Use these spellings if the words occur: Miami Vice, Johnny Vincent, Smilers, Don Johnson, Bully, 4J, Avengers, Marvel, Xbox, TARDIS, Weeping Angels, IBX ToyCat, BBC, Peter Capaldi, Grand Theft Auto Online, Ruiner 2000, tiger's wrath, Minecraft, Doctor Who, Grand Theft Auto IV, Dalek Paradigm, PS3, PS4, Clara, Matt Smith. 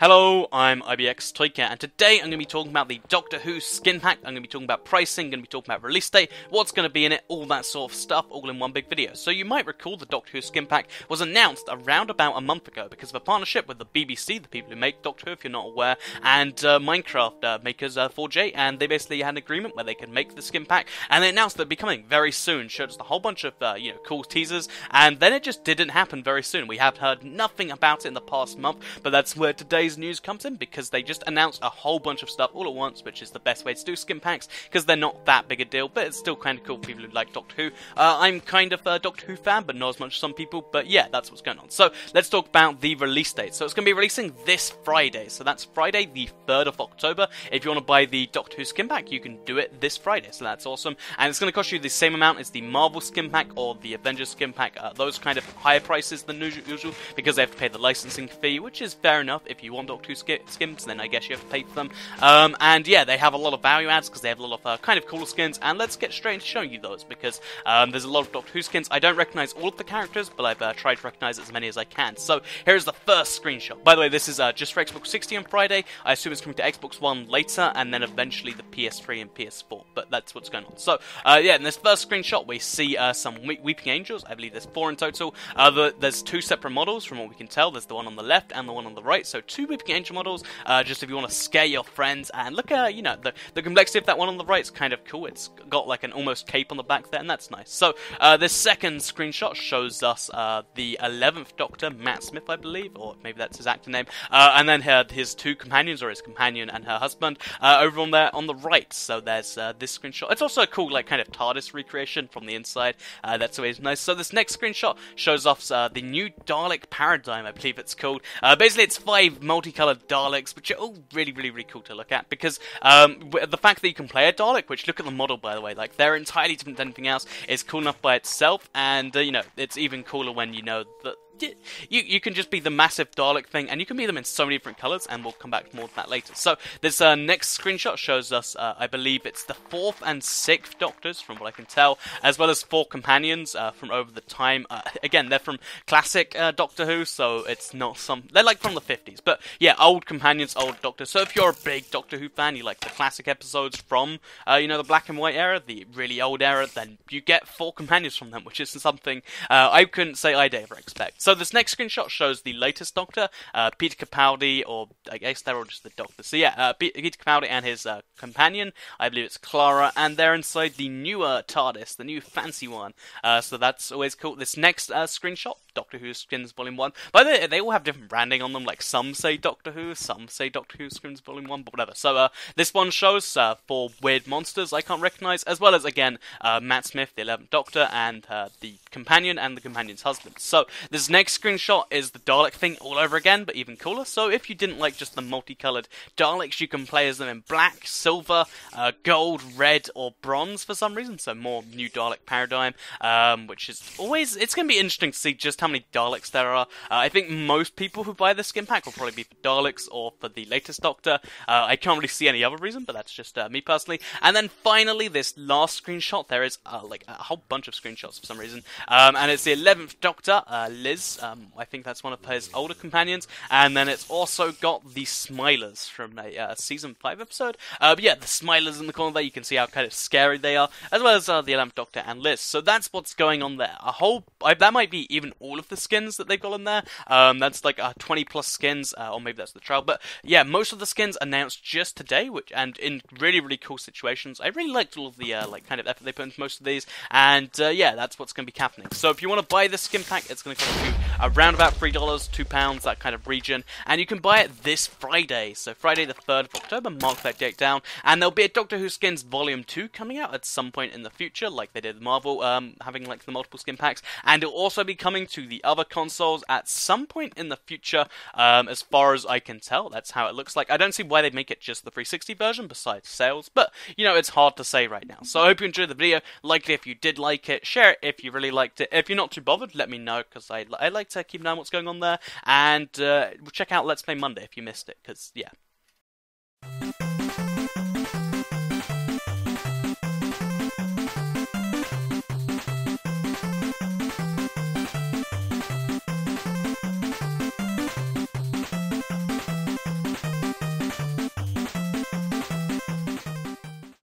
Hello, I'm IBX ToyCat, and today I'm going to be talking about the Doctor Who skin pack. I'm going to be talking about pricing, I'm going to be talking about release date, what's going to be in it, all that sort of stuff, all in one big video. So you might recall the Doctor Who skin pack was announced around about a month ago because of a partnership with the BBC, the people who make Doctor Who, if you're not aware, and Minecraft makers 4J, and they basically had an agreement where they could make the skin pack, and they announced that it'd be coming very soon. Showed us a whole bunch of cool teasers, and then it just didn't happen very soon. We have heard nothing about it in the past month, but that's where today's news comes in, because they just announced a whole bunch of stuff all at once, which is the best way to do skin packs because they're not that big a deal, but it's still kind of cool for people who like Doctor Who. I'm kind of a Doctor Who fan, but not as much as some people, but yeah, that's what's going on. So let's talk about the release date. So it's going to be releasing this Friday, so that's Friday the 3rd of October. If you want to buy the Doctor Who skin pack, you can do it this Friday, so that's awesome, and it's going to cost you the same amount as the Marvel skin pack or the Avengers skin pack, those kind of higher prices than usual, because they have to pay the licensing fee, which is fair enough. If you want Doctor Who skins, then I guess you have to pay for them. And yeah, they have a lot of value adds because they have a lot of kind of cool skins. And let's get straight into showing you those, because there's a lot of Doctor Who skins. I don't recognize all of the characters, but I've tried to recognize as many as I can. So here's the first screenshot. By the way, this is just for Xbox 60 on Friday. I assume it's coming to Xbox One later, and then eventually the PS3 and PS4. But that's what's going on. So yeah, in this first screenshot, we see some Weeping Angels. I believe there's 4 in total. There's 2 separate models, from what we can tell. There's the one on the left and the one on the right. So 2 Weeping Angel models, just if you want to scare your friends, and look at, the complexity of that one on the right is kind of cool. It's got like an almost cape on the back there, and that's nice. So, this second screenshot shows us the 11th Doctor, Matt Smith, I believe, or maybe that's his actor name, and then his 2 companions, or his companion and her husband, over on there on the right. So there's this screenshot. It's also a cool, like, kind of TARDIS recreation from the inside. That's always nice. So this next screenshot shows off the new Dalek Paradigm, I believe it's called. Basically, it's 5 multicolored Daleks, which are all really cool to look at, because the fact that you can play a Dalek, which, look at the model, by the way, like, they're entirely different than anything else, is cool enough by itself, and it's even cooler when that you can just be the massive Dalek thing, and you can be them in so many different colours, and we'll come back to more of that later. So this next screenshot shows us, I believe it's the 4th and 6th Doctors, from what I can tell, as well as 4 companions from over the time. Again, they're from classic Doctor Who, so it's not some... They're like from the 50s, but yeah, old companions, old Doctors. So if you're a big Doctor Who fan, you like the classic episodes from, the black and white era, the really old era, then you get 4 companions from them, which is something I couldn't say I'd ever expect. So this next screenshot shows the latest Doctor, Peter Capaldi, or I guess they're all just the Doctor. So yeah, Peter Capaldi and his companion, I believe it's Clara, and they're inside the newer TARDIS, the new fancy one. So that's always cool. This next screenshot, Doctor Who Skins Volume 1. By the way, they all have different branding on them, like some say Doctor Who, some say Doctor Who Skins Volume 1, but whatever. So this one shows 4 weird monsters I can't recognise, as well as, again, Matt Smith, the 11th Doctor, and the companion and the companion's husband. So this next screenshot is the Dalek thing all over again, but even cooler. So if you didn't like just the multicoloured Daleks, you can play as them in black, silver, gold, red, or bronze for some reason. So more new Dalek Paradigm, which is always... It's going to be interesting to see just how many Daleks there are. I think most people who buy the skin pack will probably be for Daleks or for the latest Doctor. I can't really see any other reason, but that's just me personally. And then finally, this last screenshot, there is like a whole bunch of screenshots for some reason, and it's the 11th Doctor, Liz, I think that's one of his older companions, and then it's also got the Smilers from a season 5 episode. But yeah, the Smilers in the corner there, you can see how kind of scary they are, as well as the 11th Doctor and Liz. So that's what's going on there. A whole... that might be even all of the skins that they've got in there. That's like 20 plus skins, or maybe that's the trial, but yeah, most of the skins announced just today, which, and in really cool situations. I really liked all of the like kind of effort they put into most of these, and yeah, that's what's going to be happening. So if you want to buy this skin pack, it's going to cost you around about $3, £2, that kind of region, and you can buy it this Friday, so Friday the 3rd of October, mark that date down, and there'll be a Doctor Who Skins Volume 2 coming out at some point in the future, like they did with Marvel, having like the multiple skin packs, and it'll also be coming to the other consoles at some point in the future, as far as I can tell. That's how it looks like. I don't see why they'd make it just the 360 version besides sales, but it's hard to say right now. So I hope you enjoyed the video. Like it if you did like it, share it if you really liked it. If you're not too bothered, let me know, because I like to keep an eye on what's going on there, and check out Let's Play Monday if you missed it, because yeah.